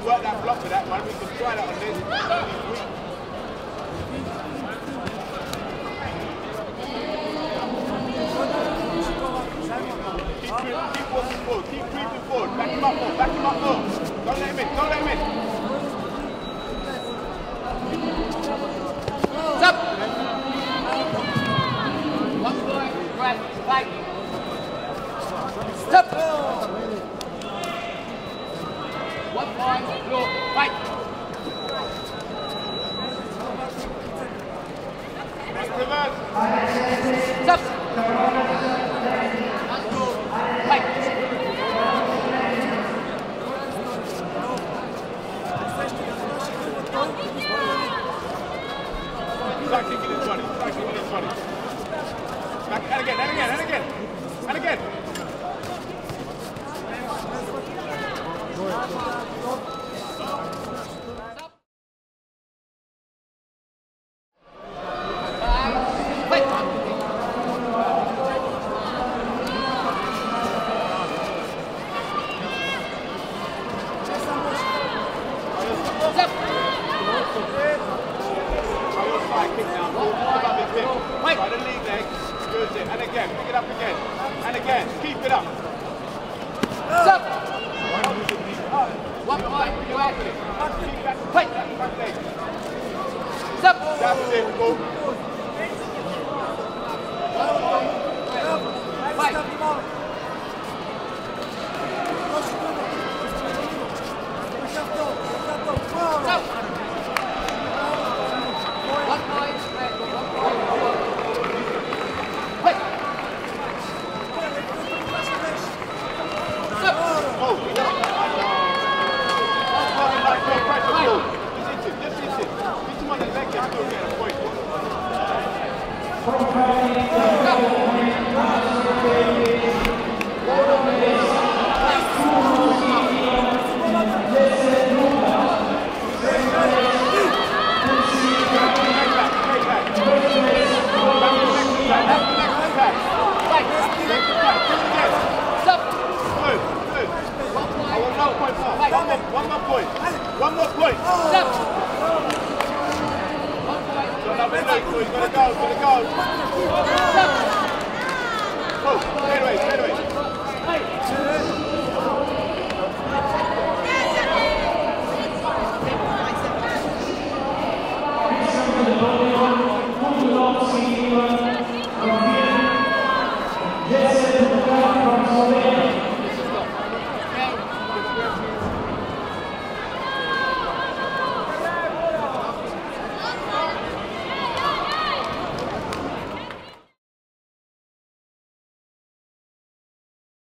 can work that block with that one, we can try that on this. Keep walking forward, keep creeping forward, back him up more, don't let him in, don't let him in. What's up? One point, grab, fight. Stop! One point, blow, fight. Next reverse. Stop! One, two, fight. Start kicking his body, start kicking his body. Back, and again, and again, and again, and again. He's gonna go, he's gonna go. Oh, straight away, straight away.